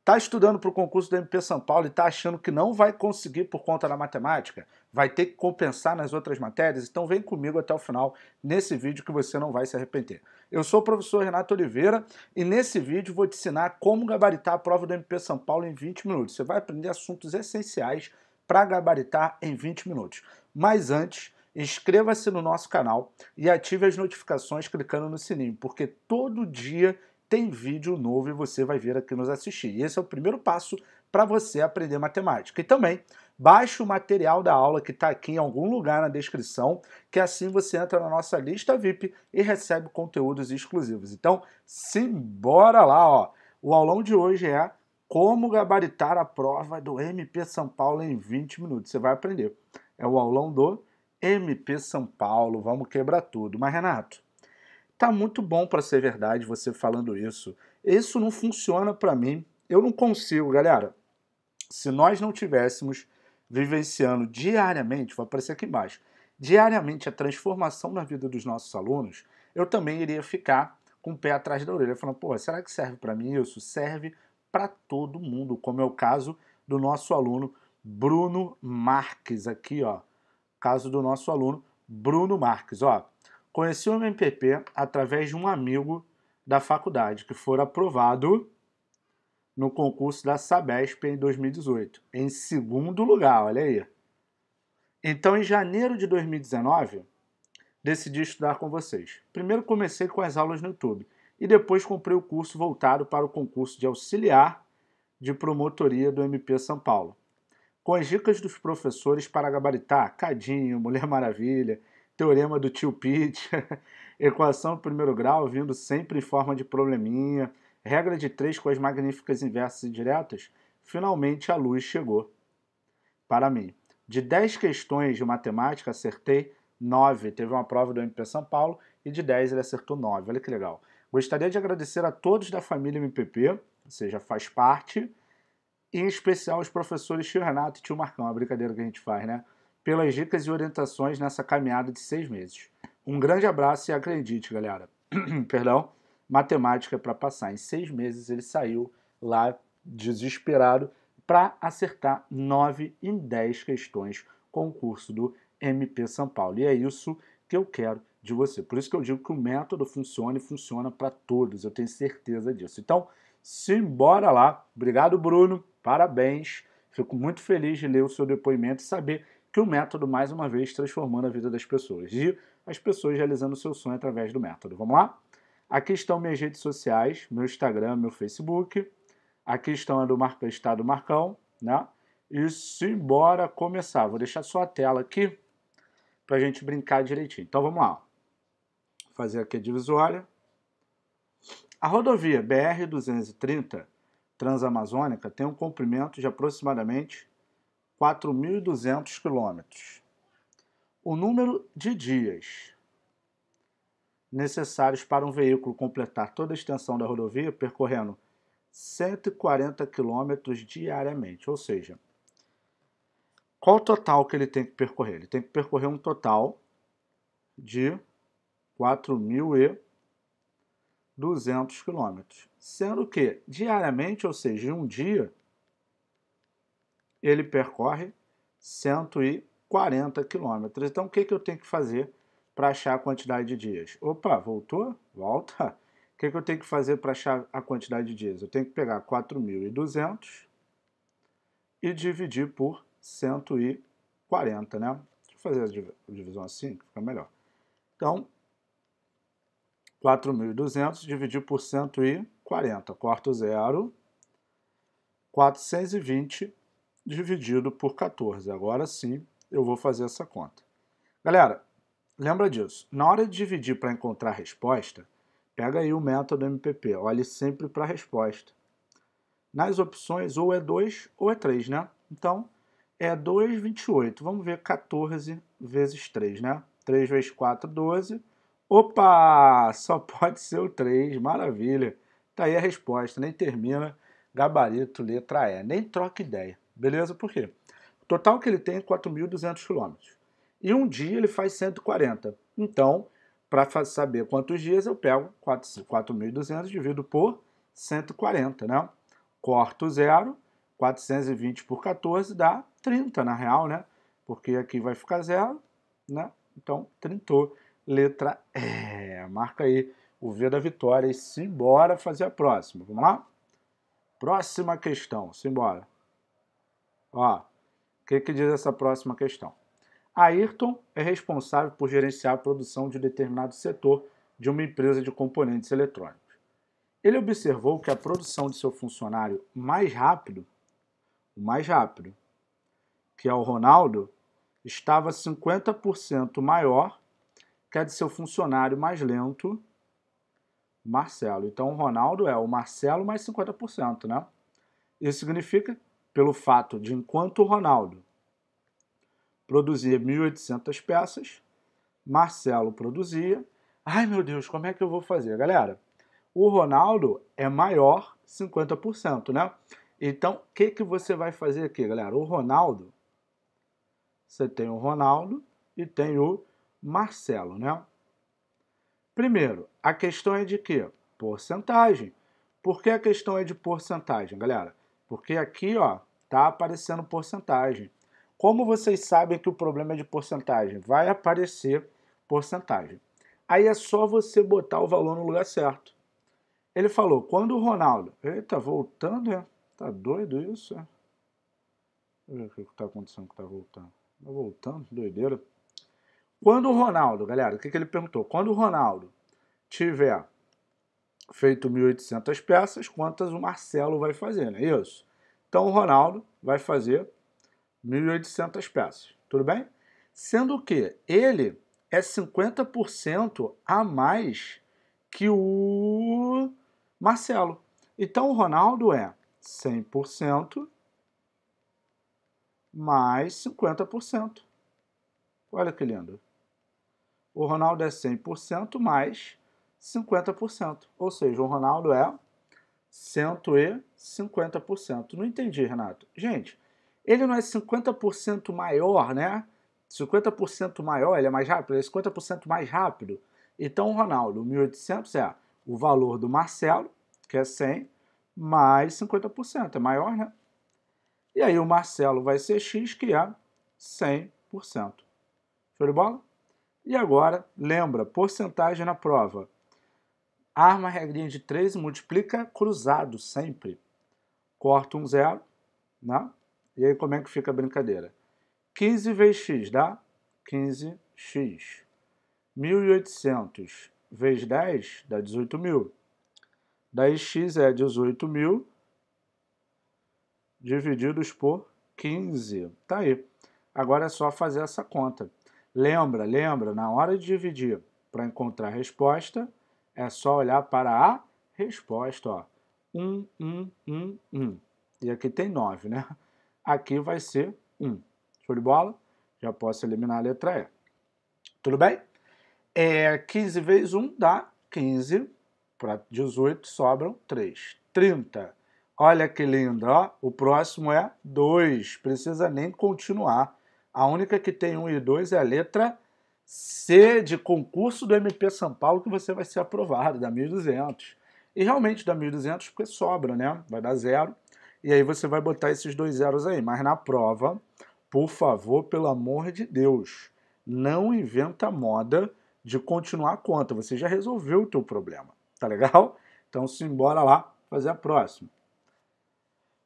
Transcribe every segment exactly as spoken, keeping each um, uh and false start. Está estudando para o concurso do M P São Paulo e está achando que não vai conseguir por conta da matemática? Vai ter que compensar nas outras matérias? Então vem comigo até o final nesse vídeo que você não vai se arrepender. Eu sou o professor Renato Oliveira e nesse vídeo vou te ensinar como gabaritar a prova do M P São Paulo em vinte minutos. Você vai aprender assuntos essenciais para gabaritar em vinte minutos. Mas antes, inscreva-se no nosso canal e ative as notificações clicando no sininho, porque todo dia tem vídeo novo e você vai vir aqui nos assistir. E esse é o primeiro passo para você aprender matemática. E também, baixe o material da aula que está aqui em algum lugar na descrição, que assim você entra na nossa lista V I P e recebe conteúdos exclusivos. Então, simbora lá! Ó. O aulão de hoje é como gabaritar a prova do M P São Paulo em vinte minutos. Você vai aprender. É o aulão do M P São Paulo. Vamos quebrar tudo. Mas, Renato, tá muito bom para ser verdade você falando isso. Isso não funciona para mim. Eu não consigo, galera. Se nós não tivéssemos vivenciando diariamente, vou aparecer aqui embaixo, diariamente a transformação na vida dos nossos alunos, eu também iria ficar com o pé atrás da orelha, falando, pô, será que serve para mim isso? Serve para todo mundo, como é o caso do nosso aluno Bruno Marques, aqui, ó. Caso do nosso aluno Bruno Marques, ó. Conheci o M P P através de um amigo da faculdade, que foi aprovado no concurso da Sabesp em dois mil e dezoito, em segundo lugar, olha aí. Então, em janeiro de dois mil e dezenove, decidi estudar com vocês. Primeiro comecei com as aulas no YouTube e depois comprei o curso voltado para o concurso de auxiliar de promotoria do M P São Paulo, com as dicas dos professores para gabaritar Cadinho, Mulher Maravilha, Teorema do Tio Pete, equação do primeiro grau, vindo sempre em forma de probleminha, regra de três com as magníficas inversas e diretas, finalmente a luz chegou para mim. De dez questões de matemática, acertei nove. Teve uma prova do M P São Paulo e de dez ele acertou nove. Olha que legal. Gostaria de agradecer a todos da família M P P, ou seja, faz parte, e em especial aos professores Tio Renato e Tio Marcão, a brincadeira que a gente faz, né? Pelas dicas e orientações nessa caminhada de seis meses. Um grande abraço e acredite, galera. Perdão. Matemática Pra Passar. Em seis meses ele saiu lá desesperado para acertar nove em dez questões com o curso do M P São Paulo. E é isso que eu quero de você. Por isso que eu digo que o método funciona e funciona para todos. Eu tenho certeza disso. Então, simbora lá. Obrigado, Bruno. Parabéns. Fico muito feliz de ler o seu depoimento e saber que o método, mais uma vez, transformando a vida das pessoas. E as pessoas realizando o seu sonho através do método. Vamos lá? Aqui estão minhas redes sociais, meu Instagram, meu Facebook. Aqui estão a do Marcão, está do Marcão, né? E simbora começar. Vou deixar só a tela aqui para a gente brincar direitinho. Então vamos lá. Vou fazer aqui a divisória. A rodovia B R duzentos e trinta Transamazônica tem um comprimento de aproximadamente quatro mil e duzentos quilômetros. O número de dias necessários para um veículo completar toda a extensão da rodovia, percorrendo cento e quarenta quilômetros diariamente. Ou seja, qual o total que ele tem que percorrer? Ele tem que percorrer um total de quatro mil e duzentos quilômetros. Sendo que, diariamente, ou seja, em um dia, ele percorre cento e quarenta quilômetros. Então, o que que eu tenho que fazer para achar a quantidade de dias? Opa, voltou? Volta. O que que eu tenho que fazer para achar a quantidade de dias? Eu tenho que pegar quatro mil e duzentos e dividir por cento e quarenta, né? Deixa eu fazer a divisão assim, que fica melhor. Então, quatro mil e duzentos dividir por cento e quarenta. Corta o zero. quatrocentos e vinte dividido por quatorze. Agora sim, eu vou fazer essa conta. Galera, lembra disso. Na hora de dividir para encontrar a resposta, pega aí o método M P P. Olhe sempre para a resposta. Nas opções, ou é dois ou é três, né? Então, é dois vírgula vinte e oito. Vamos ver quatorze vezes três, né? três vezes quatro, doze. Opa! Só pode ser o três. Maravilha! Tá aí a resposta. Nem termina. Gabarito, letra E. Nem troca ideia. Beleza? Por quê? O total que ele tem é quatro mil e duzentos quilômetros. E um dia ele faz cento e quarenta. Então, para saber quantos dias, eu pego quatro mil e duzentos dividido por cento e quarenta, né? corto zero, quatrocentos e vinte por quatorze dá trinta, na real, né? Porque aqui vai ficar zero, né? Então, trintou. Letra E. Marca aí o V da vitória e simbora fazer a próxima. Vamos lá? Próxima questão, simbora. Ó, o que que diz essa próxima questão? Ayrton é responsável por gerenciar a produção de determinado setor de uma empresa de componentes eletrônicos. Ele observou que a produção de seu funcionário mais rápido, o mais rápido, que é o Ronaldo, estava cinquenta por cento maior que a de seu funcionário mais lento, Marcelo. Então, o Ronaldo é o Marcelo mais cinquenta por cento, né? Isso significa, pelo fato de enquanto o Ronaldo produzia mil e oitocentas peças, Marcelo produzia... Ai, meu Deus, como é que eu vou fazer, galera? O Ronaldo é maior cinquenta por cento, né? Então, o que que você vai fazer aqui, galera? O Ronaldo, você tem o Ronaldo e tem o Marcelo, né? Primeiro, a questão é de quê? Porcentagem. Por que a questão é de porcentagem, galera? Porque aqui, ó, tá aparecendo porcentagem. Como vocês sabem que o problema é de porcentagem? Vai aparecer porcentagem. Aí é só você botar o valor no lugar certo. Ele falou, quando o Ronaldo... Eita, voltando, é? Tá doido isso, é? Deixa eu ver o que tá acontecendo que tá voltando. Tá voltando, doideira. Quando o Ronaldo, galera, o que que ele perguntou? Quando o Ronaldo tiver feito mil e oitocentas peças, quantas o Marcelo vai fazer, não é isso? Então o Ronaldo vai fazer mil e oitocentas peças, tudo bem? Sendo que ele é cinquenta por cento a mais que o Marcelo. Então o Ronaldo é cem por cento mais cinquenta por cento. Olha que lindo. O Ronaldo é cem por cento mais cinquenta por cento. Ou seja, o Ronaldo é cento e cinquenta por cento. Não entendi, Renato. Gente, ele não é cinquenta por cento maior, né? cinquenta por cento maior, ele é mais rápido, ele é cinquenta por cento mais rápido. Então, o Ronaldo, mil e oitocentos é o valor do Marcelo, que é cem, mais cinquenta por cento. É maior, né? E aí, o Marcelo vai ser X, que é cem por cento. Show de bola? E agora, lembra, porcentagem na prova. Arma a regrinha de três e multiplica cruzado sempre. Corta um zero, né? E aí, como é que fica a brincadeira? quinze vezes x dá quinze x. mil e oitocentos vezes dez dá dezoito mil. Daí x é dezoito mil divididos por quinze. Tá aí. Agora é só fazer essa conta. Lembra, lembra, na hora de dividir para encontrar a resposta, é só olhar para a resposta. Ó. um, um, um, um. E aqui tem nove, né? Aqui vai ser um. Show de bola? Já posso eliminar a letra E. Tudo bem? É, quinze vezes um dá quinze, para dezoito sobram três. trinta. Olha que lindo, ó. O próximo é dois, precisa nem continuar. A única que tem um e dois é a letra C de concurso do M P São Paulo, que você vai ser aprovado, dá mil e duzentos. E realmente dá mil e duzentos porque sobra, né? Vai dar zero. E aí você vai botar esses dois zeros aí. Mas na prova, por favor, pelo amor de Deus, não inventa moda de continuar a conta. Você já resolveu o teu problema, tá legal? Então, simbora lá fazer a próxima.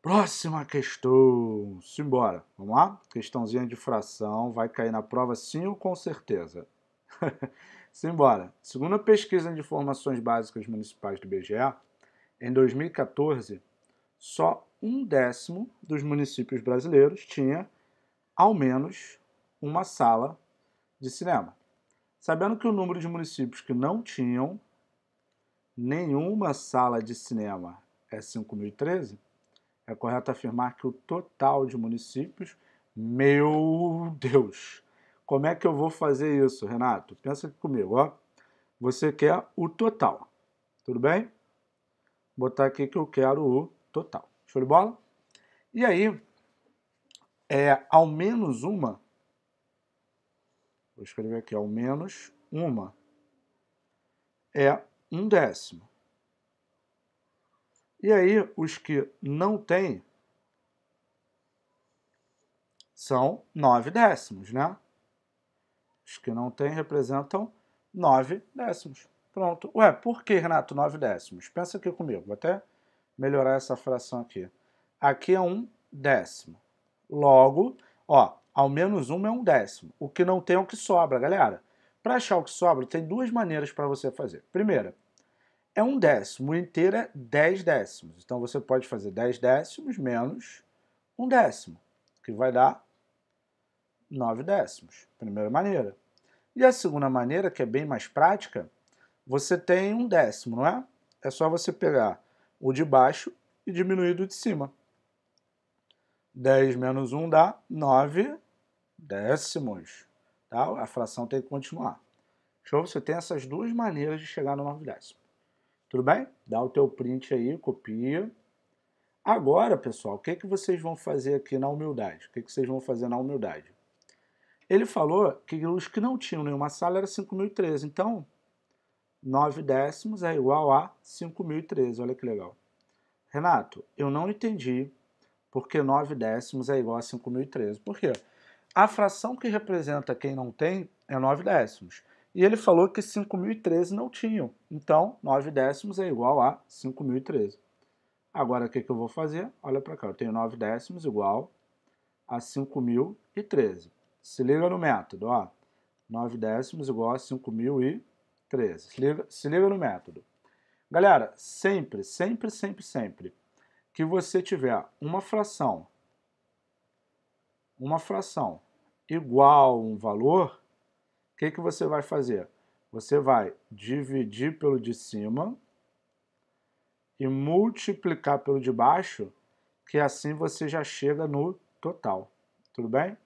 Próxima questão, simbora. Vamos lá? Questãozinha de fração, vai cair na prova sim ou com certeza? Simbora. Segundo a pesquisa de informações básicas municipais do B G E, em dois mil e quatorze, só um décimo dos municípios brasileiros tinha ao menos uma sala de cinema. Sabendo que o número de municípios que não tinham nenhuma sala de cinema é cinco mil e treze, é correto afirmar que o total de municípios... Meu Deus! Como é que eu vou fazer isso, Renato? Pensa aqui comigo, ó. Você quer o total, tudo bem? Vou botar aqui que eu quero o total. Show de bola? E aí, é ao menos uma... Vou escrever aqui, ao menos uma é um décimo. E aí, os que não têm são nove décimos, né? Os que não têm representam nove décimos. Pronto. Ué, por que, Renato, nove décimos? Pensa aqui comigo, vou até melhorar essa fração aqui. Aqui é um décimo. Logo, ó, ao menos um é um décimo. O que não tem é o que sobra, galera. Para achar o que sobra, tem duas maneiras para você fazer. Primeira, é um décimo. O inteiro é dez décimos. Então, você pode fazer dez décimos menos um décimo, que vai dar nove décimos. Primeira maneira. E a segunda maneira, que é bem mais prática, você tem um décimo, não é? É só você pegar o de baixo e diminuir do de cima. dez menos um dá nove décimos. Tá? A fração tem que continuar. Show? Você tem essas duas maneiras de chegar no nove décimos. Tudo bem? Dá o teu print aí, copia. Agora, pessoal, o que, que vocês vão fazer aqui na humildade? O que, que vocês vão fazer na humildade? Ele falou que os que não tinham nenhuma sala era cinco mil e treze. Então, nove décimos é igual a cinco mil e treze. Olha que legal. Renato, eu não entendi porque nove décimos é igual a cinco mil e treze. Por quê? A fração que representa quem não tem é nove décimos. E ele falou que cinco mil e treze não tinham. Então, nove décimos é igual a cinco mil e treze. Agora, o que, que eu vou fazer? Olha para cá. Eu tenho nove décimos igual a cinco mil e treze. Se liga no método. Ó. nove décimos igual a cinco mil e treze. Se liga, se liga no método. Galera, sempre, sempre, sempre, sempre que você tiver uma fração, uma fração igual a um valor... O que, que você vai fazer? Você vai dividir pelo de cima e multiplicar pelo de baixo, que assim você já chega no total. Tudo bem?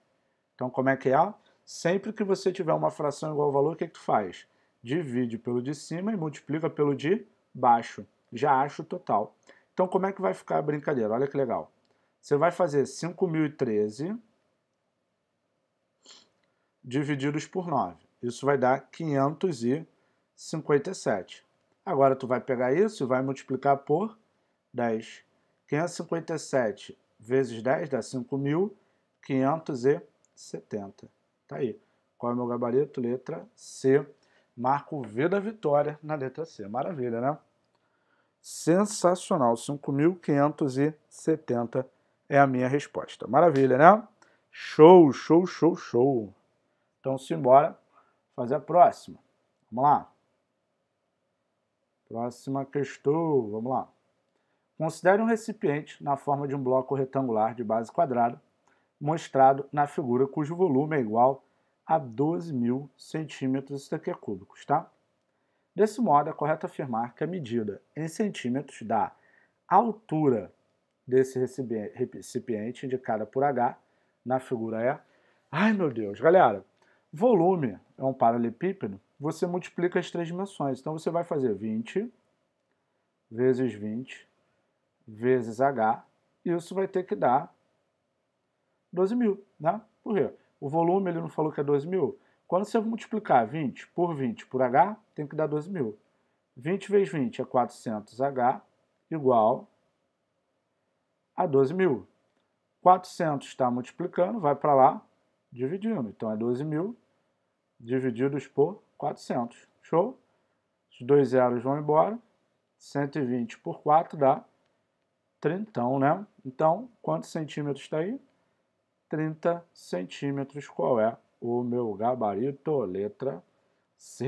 Então, como é que é? Sempre que você tiver uma fração igual ao valor, o que, que tu faz? Divide pelo de cima e multiplica pelo de baixo. Já acha o total. Então, como é que vai ficar a brincadeira? Olha que legal. Você vai fazer cinco mil e treze... divididos por nove. Isso vai dar quinhentos e cinquenta e sete. Agora, tu vai pegar isso e vai multiplicar por dez. quinhentos e cinquenta e sete vezes dez dá cinco mil quinhentos e setenta. Tá aí. Qual é o meu gabarito? Letra C. Marco V da vitória na letra C. Maravilha, né? Sensacional. cinco mil quinhentos e setenta é a minha resposta. Maravilha, né? Show, show, show, show. Então, simbora fazer a próxima. Vamos lá. Próxima questão. Vamos lá. Considere um recipiente na forma de um bloco retangular de base quadrada, mostrado na figura, cujo volume é igual a doze mil centímetros. Isso daqui é cúbicos, tá? Desse modo, é correto afirmar que a medida em centímetros da altura desse recipiente, indicada por H, na figura é... Ai, meu Deus, galera! Volume é um paralelepípedo, você multiplica as três dimensões. Então, você vai fazer vinte vezes vinte vezes H, e isso vai ter que dar doze mil, né? Por quê? O volume, ele não falou que é doze mil? Quando você multiplicar vinte por vinte por H, tem que dar doze mil. vinte vezes vinte é quatrocentos H, igual a doze mil. quatrocentos está multiplicando, vai para lá, dividindo. Então, é doze mil. Divididos por quatrocentos. Show? Os dois zeros vão embora. cento e vinte por quatro dá trinta, né? Então, quantos centímetros está aí? trinta centímetros. Qual é o meu gabarito? Letra C.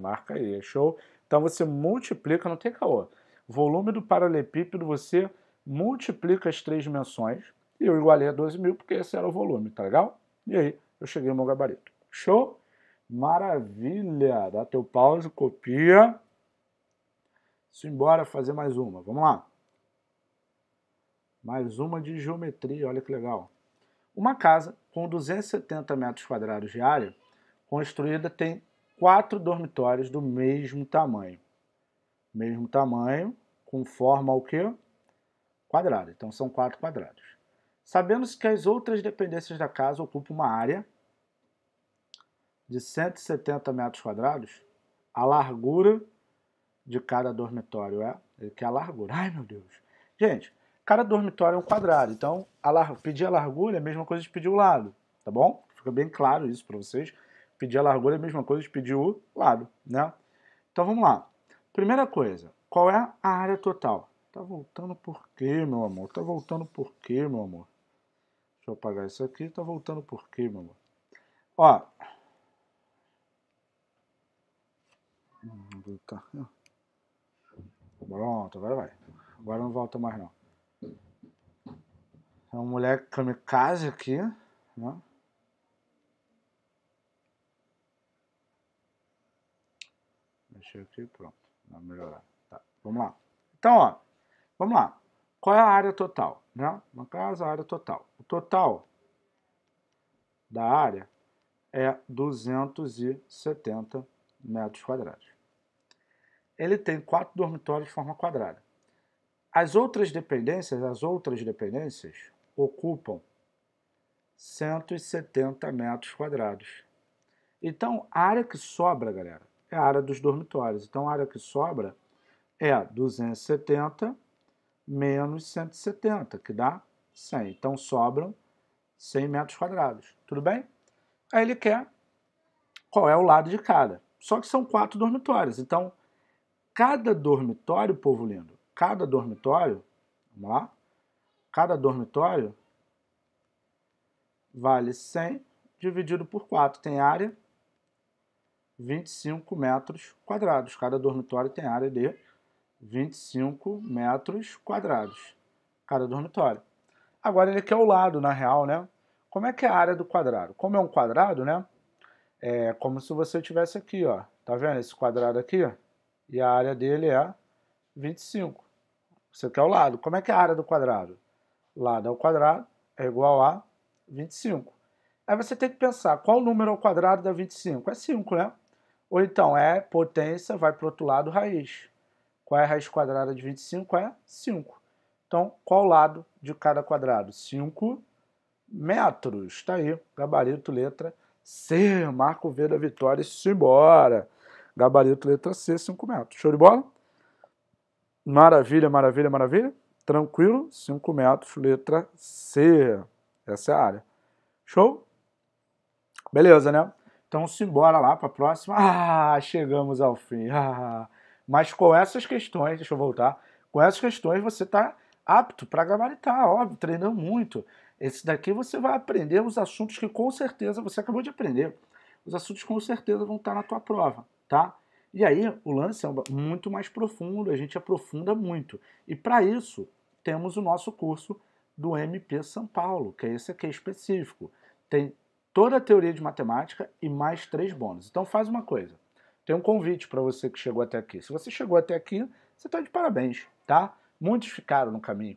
Marca aí. Show? Então, você multiplica, não tem caô. Volume do paralelepípedo, você multiplica as três dimensões. E eu igualei a doze mil porque esse era o volume, tá legal? E aí, eu cheguei no meu gabarito. Show? Maravilha! Dá teu pause, copia. Simbora fazer mais uma. Vamos lá. Mais uma de geometria. Olha que legal. Uma casa com duzentos e setenta metros quadrados de área construída tem quatro dormitórios do mesmo tamanho. Mesmo tamanho, com forma ao quê? Quadrada. Então, são quatro quadrados. Sabendo-se que as outras dependências da casa ocupam uma área de cento e setenta metros quadrados, a largura de cada dormitório é que é a largura. Ai, meu Deus. Gente, cada dormitório é um quadrado, então a lar... pedir a largura é a mesma coisa de pedir o lado, tá bom? Fica bem claro isso para vocês. Pedir a largura é a mesma coisa de pedir o lado, né? Então vamos lá. Primeira coisa, qual é a área total? Tá voltando por quê, meu amor? Tá voltando por quê, meu amor? Deixa eu apagar isso aqui. Tá voltando por quê, meu amor? Ó. Pronto, agora vai. Agora não volta mais, não. É um moleque kamikaze aqui, né? Mexer aqui, pronto. Vai melhorar. Tá, vamos lá. Então, ó, vamos lá. Qual é a área total, né? No caso, a área total. O total da área é duzentos e setenta metros quadrados. Ele tem quatro dormitórios de forma quadrada. As outras dependências, as outras dependências ocupam cento e setenta metros quadrados. Então, a área que sobra, galera, é a área dos dormitórios. Então, a área que sobra é duzentos e setenta menos cento e setenta, que dá cem. Então, sobram cem metros quadrados. Tudo bem? Aí ele quer qual é o lado de cada. Só que são quatro dormitórios. Então, cada dormitório, povo lindo, cada dormitório, vamos lá, cada dormitório vale cem dividido por quatro. Tem área vinte e cinco metros quadrados. Cada dormitório tem área de vinte e cinco metros quadrados. Cada dormitório. Agora ele quer o lado, na real, né? Como é que é a área do quadrado? Como é um quadrado, né? É como se você tivesse aqui, ó. Tá vendo esse quadrado aqui? E a área dele é vinte e cinco. Você quer o lado. Como é que é a área do quadrado? Lado ao quadrado é igual a vinte e cinco. Aí você tem que pensar, qual o número ao quadrado dá vinte e cinco? É cinco, né? Ou então é potência, vai para o outro lado, raiz. Qual é a raiz quadrada de vinte e cinco? É cinco. Então, qual o lado de cada quadrado? cinco metros. Está aí, gabarito letra C. Marca o V da vitória e simbora. Gabarito letra C, cinco metros. Show de bola? Maravilha, maravilha, maravilha. Tranquilo, cinco metros, letra C. Essa é a área. Show? Beleza, né? Então, simbora lá para a próxima. Ah, chegamos ao fim. Ah. Mas com essas questões, deixa eu voltar, com essas questões você está apto para gabaritar, óbvio, treinando muito. Esse daqui você vai aprender os assuntos que com certeza você acabou de aprender. Os assuntos com certeza vão estar na tua prova, tá? E aí o lance é muito mais profundo, a gente aprofunda muito. E para isso temos o nosso curso do M P São Paulo, que é esse aqui específico. Tem toda a teoria de matemática e mais três bônus. Então faz uma coisa. Tem um convite para você que chegou até aqui. Se você chegou até aqui, você está de parabéns, tá? Muitos ficaram no caminho.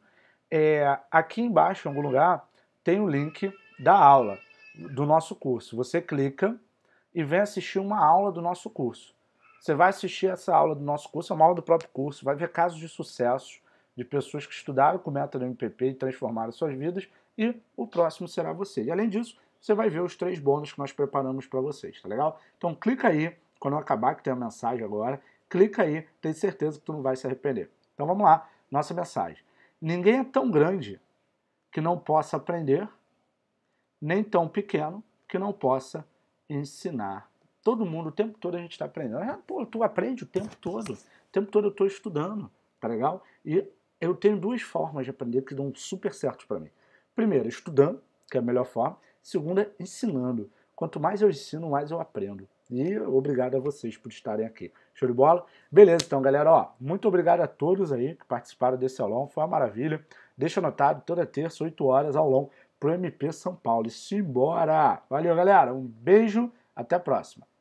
É, aqui embaixo, em algum lugar, tem o link da aula do nosso curso. Você clica e vem assistir uma aula do nosso curso. Você vai assistir essa aula do nosso curso, é uma aula do próprio curso, vai ver casos de sucesso de pessoas que estudaram com o método M P P e transformaram suas vidas, e o próximo será você. E além disso, você vai ver os três bônus que nós preparamos para vocês, tá legal? Então clica aí. Quando eu acabar, que tem a mensagem agora, clica aí, tenho certeza que tu não vai se arrepender. Então vamos lá, nossa mensagem. Ninguém é tão grande que não possa aprender, nem tão pequeno que não possa ensinar. Todo mundo, o tempo todo a gente está aprendendo. Pô, tu aprende o tempo todo, o tempo todo eu estou estudando, tá legal? E eu tenho duas formas de aprender que dão super certo para mim. Primeiro, estudando, que é a melhor forma. Segunda, ensinando. Quanto mais eu ensino, mais eu aprendo. E obrigado a vocês por estarem aqui. Show de bola? Beleza, então, galera. Ó, muito obrigado a todos aí que participaram desse aulão. Foi uma maravilha. Deixa anotado, toda terça, oito horas, aulão pro M P São Paulo. E simbora! Valeu, galera. Um beijo. Até a próxima.